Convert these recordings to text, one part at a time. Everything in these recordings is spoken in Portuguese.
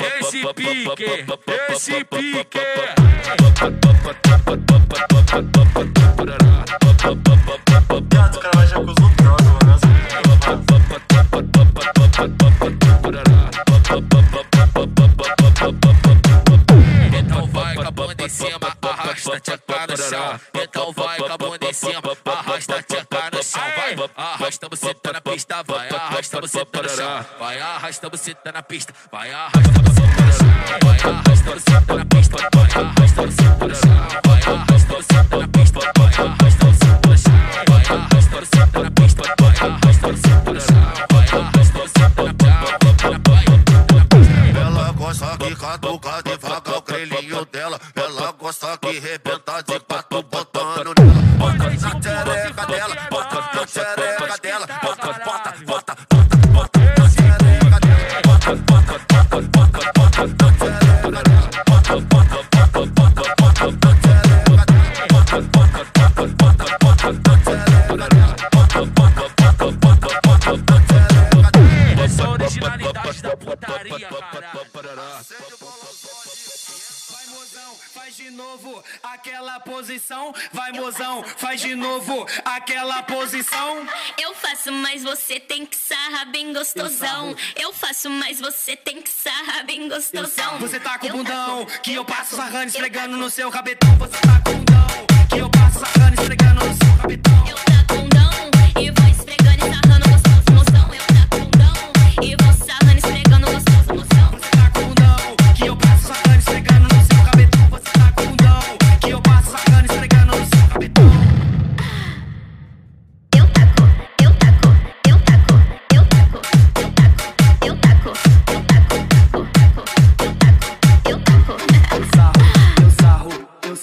Esse pique Os caras vai já com os drogas, mano. Então vai com a bunda em cima, arrasta tchaca no chão. Então vai com a bunda em cima, arrasta tchaca no chão. Vai, arrasta você tá na pista, vai, arrasta você tá no chão. Vai, arrasta você tá na pista, vai, arrasta você tá no chão. Vai, arrasta você tá na pista, vai, arrasta você tá no chão. Vai, arrasta você tá na pista, vai, arrasta você tá no chão. Vai, arrasta você tá na pista, vai, arrasta você tá no chão. Vai, arrasta você tá na pista. Ela gosta que catuca devagar o grelhinho dela. Ela gosta que rebenta de pato botando nela. Bota na tereca dela, bota na tereca dela. Bota na tereca dela. Bota na tereca dela. Essa é a originalidade da putaria, caralho. Faz de novo aquela posição, vai mozão, faz de novo aquela posição. Eu faço, mas você tem que sarra bem gostosão. Eu faço, mas você tem que sarra bem gostosão. Você tá com o bundão, que eu passo sarrando, esfregando no seu rabetão. Você tá com o bundão, que eu passo sarrando, esfregando no seu rabetão. Eu tá com o bundão, e vou esfregando e sarrando gostoso, mozão. Eu tá com o bundão, e vou sarrando, esfregando gostoso, mozão. Você tá com o bundão, que eu passo sarrando, esfregando no seu rabetão.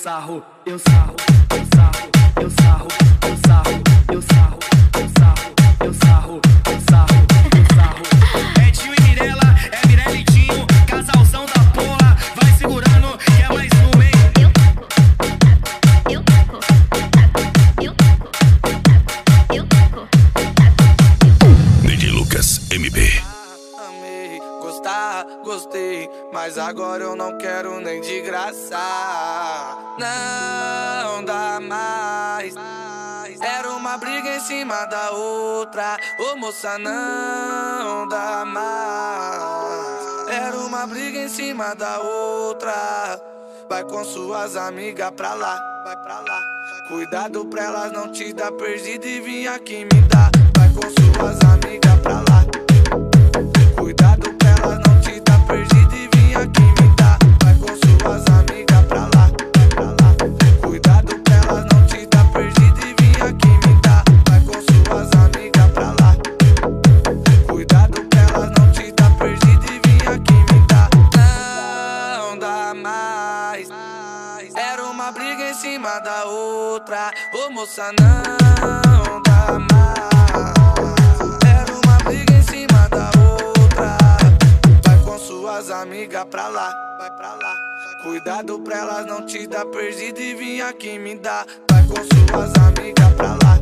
Eu sarro, eu sarro, eu sarro, eu sarro, eu sarro, eu sarro, eu sarro, eu sarro, eu sarro. É Tio e Mirella, é Mirella e Tinho, casalzão da porra, vai segurando, que é mais um, hein? Eu taco, eu taco, eu taco, eu taco, eu taco, eu taco. Ney Lucas MB. Gostei, mas agora eu não quero nem de graça. Não dá mais. Era uma briga em cima da outra. Ô moça, não dá mais. Era uma briga em cima da outra. Vai com suas amigas pra lá, vai pra lá. Cuidado pra elas não te dar perdida e vim aqui me dar. Vai com suas amigas pra lá. Cuidado pra elas não te dar perdida e vim aqui me dar. Vai com suas amigas pra lá, vai pra lá. Cuidado pra elas não te dar perdida e vim aqui me dar. Vai com suas amigas pra lá. Cuidado pra elas não te dar perdida e vim aqui me dar. Não dá mais. Era uma briga em cima da outra. Ô moça, não dá mais. Era uma briga em cima da outra. Suas amigas pra lá, vai pra lá. Cuidado pra elas não te dar perdida e vim aqui me dar. Vai com suas amigas pra lá.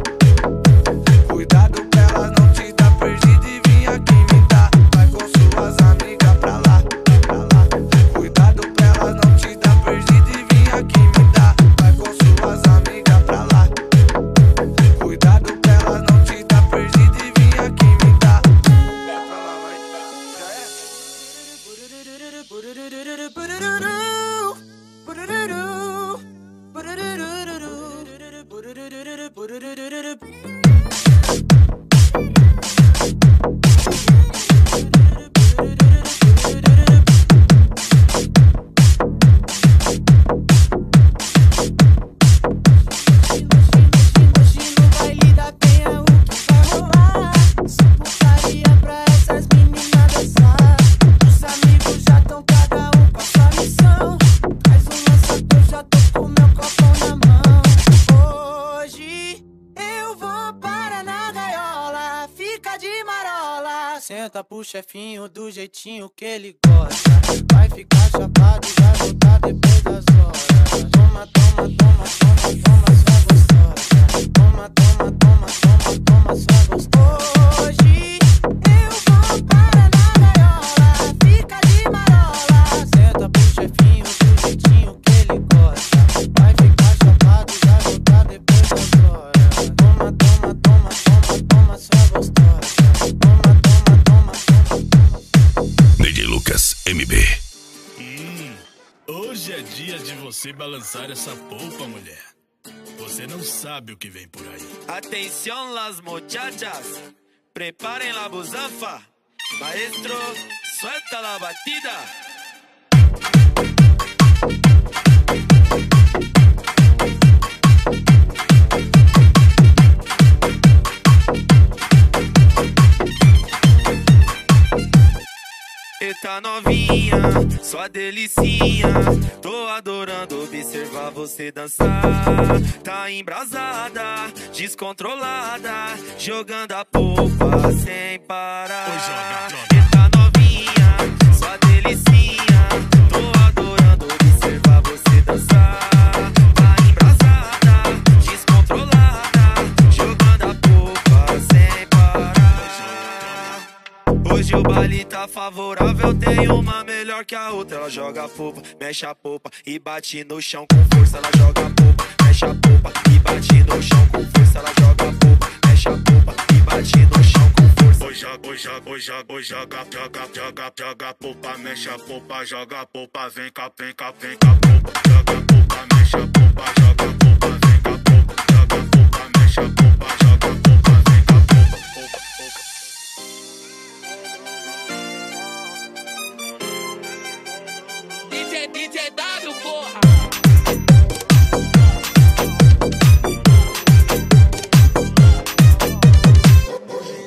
Cuidado pra elas não te dar perdida e vim aqui me dar. Vai com suas amigas pra lá, vai pra lá. Cuidado pra elas não te dar perdida e vim aqui me dar. Vai com suas amigas pra lá. Cuidado pra elas não te dar perdida e vim aqui me dar. Pro chefinho do jeitinho que ele gosta. Vai ficar chapado e vai voltar depois das horas. Toma, toma, toma, toma, toma só gostosa. Toma, toma, toma, toma, toma só gostosa. Hoje eu você balançar essa polpa, mulher, você não sabe o que vem por aí. Atenção, las muchachas, preparem la busanfa. Maestro, suelta la batida. Tá novinha, só delicinha, tô adorando observar você dançar. Tá embrasada, descontrolada, jogando a polpa sem parar. Você tá novinha, só delicinha, tô adorando observar você dançar. Tá embrasada, descontrolada, jogando a polpa sem parar. Hoje o baile tá favorável, tem uma melhor que a outra. Ela joga fofa, mexe a popa e bate no chão com força. Ela joga popa, mexe a popa e bate no chão com força. Ela joga popa, mexe a popa e bate no chão com força. Joga popa, mexe a popa, joga popa, vem cá popa. Joga popa, mexe a popa, joga popa, vem cá popa. Joga popa, mexe a popa, joga popa, vem cá popa. DJ W, porra!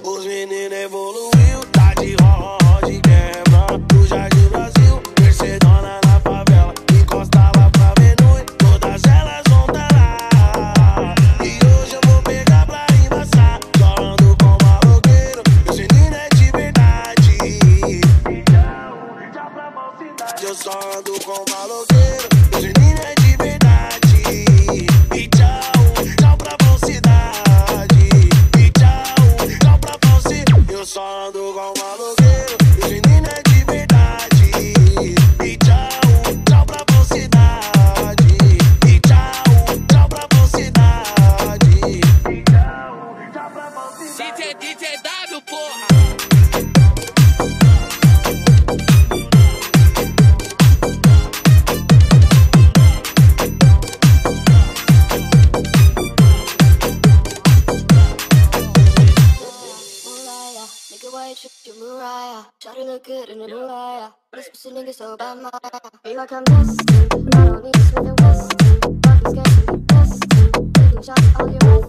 Os meninos evoluiu, tá de ro-ro de quebra. Do Jardim Brasil, Mercedona na favela. Encosta lá pra Venui, todas elas vão tá lá. E hoje eu vou pegar pra embaçar, chorando com o maloqueiro. Meus meninos é de verdade. Já pra falsidade, eu só ando com maloqueiro, meus meninos é de verdade. E tchau, tchau pra falsidade. E tchau, tchau pra falsidade. Eu só ando com maloqueiro, meus meninos é de verdade. E tchau, tchau pra falsidade. E tchau, tchau pra falsidade. E tchau, tchau pra falsidade. DJ W, porra. Shawty look good in the Mariah. This pussy nigga so bad, my feel like I'm destined. I don't need this with the Westin. Fucking scared to be destined. Taking shots at all your rest.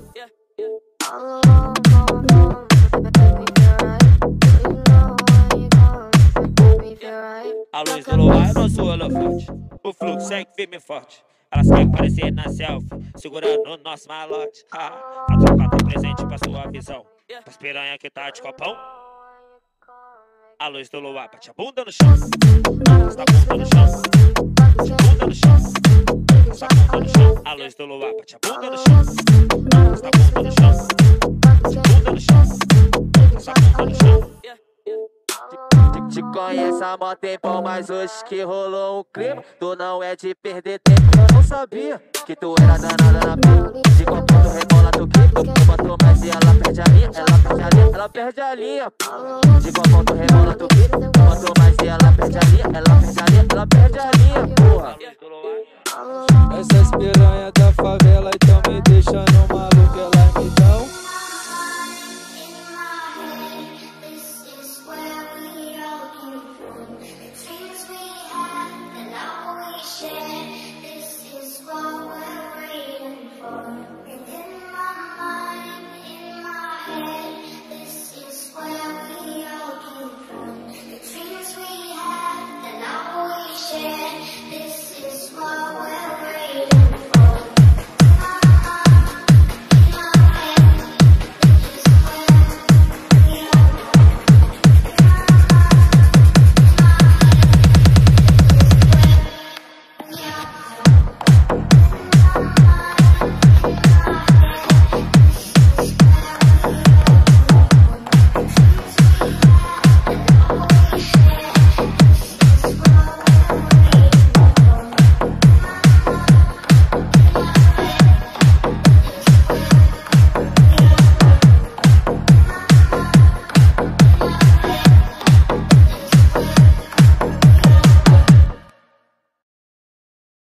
All alone, all alone. Make me feel right. You know when you come, make me feel right. A luz do luar, eu não sou holofote. O fluxo segue firme e forte. Elas querem parecer na selfie, segurando o nosso malote. A tropa tem presente pra sua visão. As piranha que tá de copão. A luz do luar bate a bunda no chão, bate a bunda no chão, bate a bunda no chão, bate a bunda no chão. A luz do luar bate a bunda no chão, bate a bunda no chão, bate a bunda no chão, bate a bunda no chão. Te conheço há mó tempão, mas hoje que rolou um clima, tu não é de perder tempo. Eu não sabia que tu era danada na pele. De qualquer tu rebola tu grita, tu matou, mas ela perde a linha, ela perde a linha, ela perde a linha. De qualquer tu rebola tu grita, tu matou, mas ela perde a linha, ela perde a linha, ela perde a linha, porra. Essas piranha da favela e também deixando maluco ela.